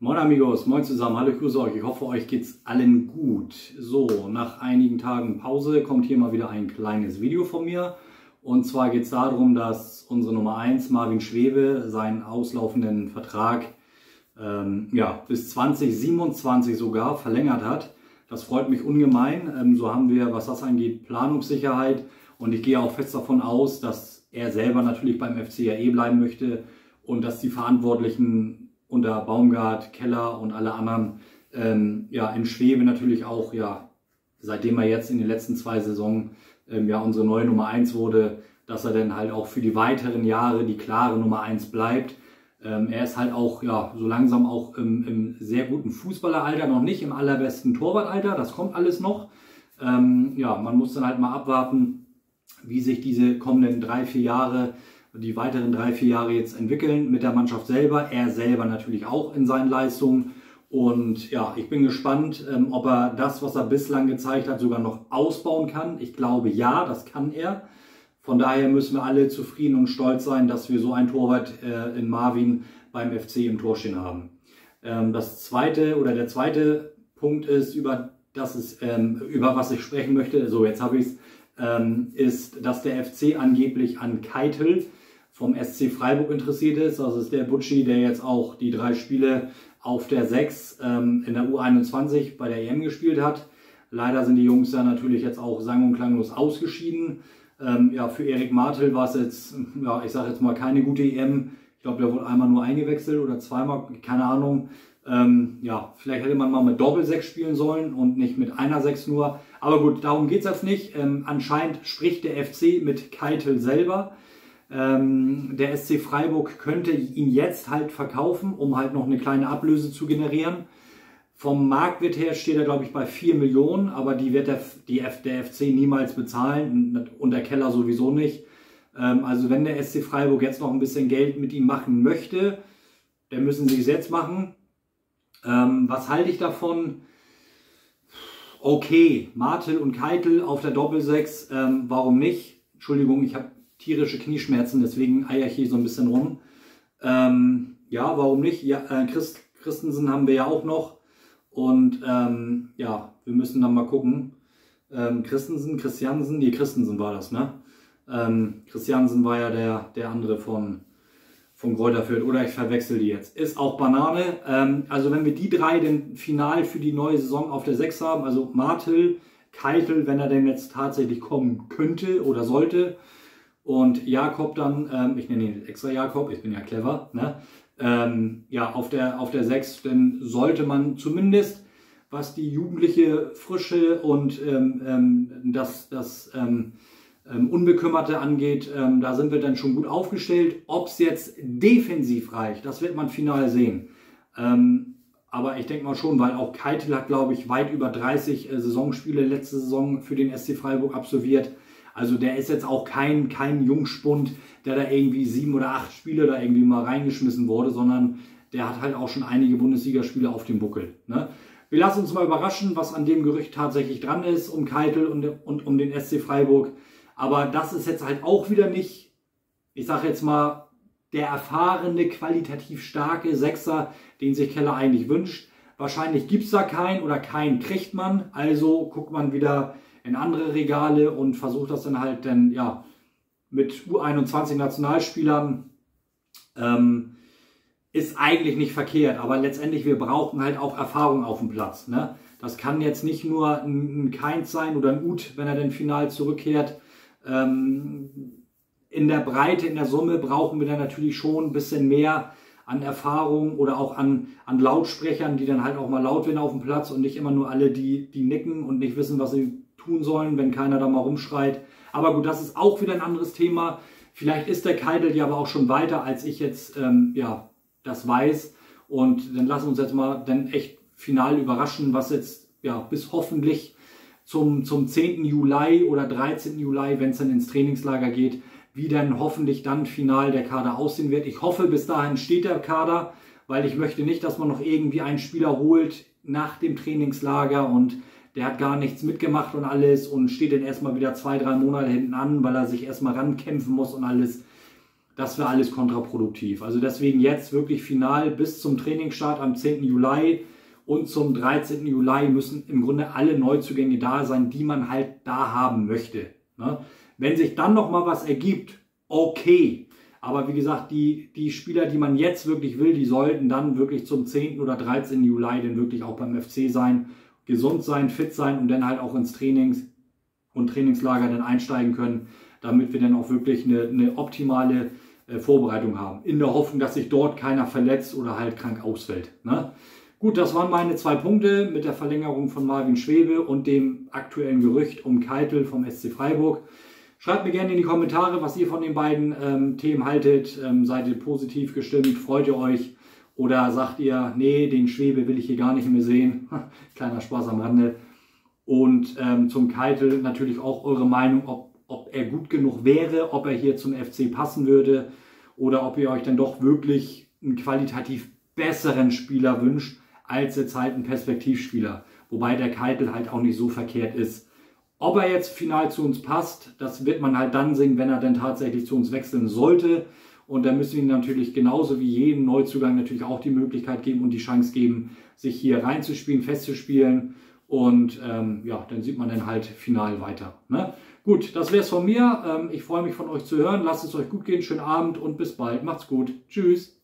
Moin Amigos, moin zusammen, hallo, ich grüße euch. Ich hoffe, euch geht's allen gut. So, nach einigen Tagen Pause kommt hier mal wieder ein kleines Video von mir. Und zwar geht es darum, dass unsere Nummer 1, Marvin Schwäbe, seinen auslaufenden Vertrag bis 2027 sogar verlängert hat. Das freut mich ungemein. So haben wir, was das angeht, Planungssicherheit. Und ich gehe auch fest davon aus, dass er selber natürlich beim FC ja eh bleiben möchte und dass die Verantwortlichen unter Baumgart, Keller und alle anderen in Schwäbe natürlich auch, ja, seitdem er jetzt in den letzten 2 Saisonen unsere neue Nummer 1 wurde, dass er dann halt auch für die weiteren Jahre die klare Nummer 1 bleibt. Er ist halt auch, ja, so langsam auch im sehr guten Fußballeralter, noch nicht im allerbesten Torwartalter, das kommt alles noch. Man muss dann halt mal abwarten, wie sich diese kommenden 3-4 Jahre, die weiteren 3-4 Jahre jetzt entwickeln mit der Mannschaft selber, er selber natürlich auch in seinen Leistungen. Und ja, ich bin gespannt, ob er das, was er bislang gezeigt hat, sogar noch ausbauen kann. Ich glaube ja, das kann er. Von daher müssen wir alle zufrieden und stolz sein, dass wir so einen Torwart in Marvin beim FC im Tor stehen haben. Der zweite Punkt ist, über was ich sprechen möchte, so jetzt habe ich es, ist, dass der FC angeblich an Keitel vom SC Freiburg interessiert ist. Das ist der Butschi, der jetzt auch die 3 Spiele auf der 6 in der U21 bei der EM gespielt hat. Leider sind die Jungs da natürlich jetzt auch sang- und klanglos ausgeschieden. Für Erik Martel war es jetzt, ja, ich sage jetzt mal, keine gute EM. Ich glaube, der wurde einmal nur eingewechselt oder zweimal, keine Ahnung. Vielleicht hätte man mal mit Doppel-6 spielen sollen und nicht mit einer 6 nur. Aber gut, darum geht es jetzt nicht. Anscheinend spricht der FC mit Keitel selber. Der SC Freiburg könnte ihn jetzt halt verkaufen, um halt noch eine kleine Ablöse zu generieren. Vom Marktwert her steht er, glaube ich, bei 4 Millionen, aber die wird der FC niemals bezahlen und der Keller sowieso nicht. Also wenn der SC Freiburg jetzt noch ein bisschen Geld mit ihm machen möchte, dann müssen sie es jetzt machen. Was halte ich davon? Okay, Martel und Keitel auf der Doppel-6, warum nicht? Entschuldigung, ich habe tierische Knieschmerzen, deswegen eier ich hier so ein bisschen rum. Warum nicht? Ja, Christensen haben wir ja auch noch. Und wir müssen dann mal gucken. Christensen war das, ne? Christiansen war ja der andere von Kräuter Fürth, oder ich verwechsel die jetzt. Ist auch Banane. Also wenn wir die 3 denn final für die neue Saison auf der 6 haben, also Martel, Keitel, wenn er denn jetzt tatsächlich kommen könnte oder sollte, und Jakob dann, ich nenne ihn extra Jakob, ich bin ja clever, ne? Auf der 6, dann sollte man zumindest, was die jugendliche Frische und Unbekümmerte angeht, da sind wir dann schon gut aufgestellt. Ob es jetzt defensiv reicht, das wird man final sehen. Aber ich denke mal schon, weil auch Keitel hat, glaube ich, weit über 30 Saisonspiele letzte Saison für den SC Freiburg absolviert. Also der ist jetzt auch kein Jungspund, der da irgendwie 7 oder 8 Spiele da irgendwie mal reingeschmissen wurde, sondern der hat halt auch schon einige Bundesligaspiele auf dem Buckel, ne? Wir lassen uns mal überraschen, was an dem Gerücht tatsächlich dran ist, um Keitel und um den SC Freiburg. Aber das ist jetzt halt auch wieder nicht, ich sage jetzt mal, der erfahrene, qualitativ starke Sechser, den sich Keller eigentlich wünscht. Wahrscheinlich gibt es da keinen oder keinen kriegt man. Also guckt man wieder in andere Regale und versucht das dann halt mit U21-Nationalspielern. Ist eigentlich nicht verkehrt, aber letztendlich, wir brauchen halt auch Erfahrung auf dem Platz, ne? Das kann jetzt nicht nur ein Kainz sein oder ein Uth, wenn er denn final zurückkehrt. In der Breite, in der Summe brauchen wir dann natürlich schon ein bisschen mehr an Erfahrung oder auch an Lautsprechern, die dann halt auch mal laut werden auf dem Platz und nicht immer nur alle, die nicken und nicht wissen, was sie tun sollen, wenn keiner da mal rumschreit. Aber gut, das ist auch wieder ein anderes Thema. Vielleicht ist der Keitel ja aber auch schon weiter, als ich jetzt, das weiß. Und dann lassen wir uns jetzt mal dann echt final überraschen, was jetzt bis hoffentlich zum 10. Juli oder 13. Juli, wenn es dann ins Trainingslager geht, wie dann hoffentlich dann final der Kader aussehen wird. Ich hoffe, bis dahin steht der Kader, weil ich möchte nicht, dass man noch irgendwie einen Spieler holt nach dem Trainingslager und der hat gar nichts mitgemacht und alles und steht dann erstmal wieder 2, 3 Monate hinten an, weil er sich erstmal rankämpfen muss und alles. das wäre alles kontraproduktiv. Also deswegen jetzt wirklich final bis zum Trainingsstart am 10. Juli und zum 13. Juli müssen im Grunde alle Neuzugänge da sein, die man halt da haben möchte. Wenn sich dann nochmal was ergibt, okay. Aber wie gesagt, die Spieler, die man jetzt wirklich will, die sollten dann wirklich zum 10. oder 13. Juli denn wirklich auch beim FC sein, gesund sein, fit sein und dann halt auch ins Trainingslager dann einsteigen können, damit wir dann auch wirklich eine optimale Vorbereitung haben. In der Hoffnung, dass sich dort keiner verletzt oder halt krank ausfällt. Ne? Gut, das waren meine 2 Punkte mit der Verlängerung von Marvin Schwäbe und dem aktuellen Gerücht um Keitel vom SC Freiburg. Schreibt mir gerne in die Kommentare, was ihr von den beiden Themen haltet. Seid ihr positiv gestimmt? Freut ihr euch? Oder sagt ihr, nee, den Schwäbe will ich hier gar nicht mehr sehen? Kleiner Spaß am Rande. Und zum Keitel natürlich auch eure Meinung, ob er gut genug wäre, ob er hier zum FC passen würde oder ob ihr euch dann doch wirklich einen qualitativ besseren Spieler wünscht, als jetzt halt einen Perspektivspieler. Wobei der Keitel halt auch nicht so verkehrt ist. Ob er jetzt final zu uns passt, das wird man halt dann sehen, wenn er dann tatsächlich zu uns wechseln sollte. Und dann müssen wir ihm natürlich genauso wie jedem Neuzugang natürlich auch die Möglichkeit geben und die Chance geben, sich hier reinzuspielen, festzuspielen. Und ja, dann sieht man dann halt final weiter. Ne? Gut, das wäre es von mir. Ich freue mich, von euch zu hören. Lasst es euch gut gehen. Schönen Abend und bis bald. Macht's gut. Tschüss.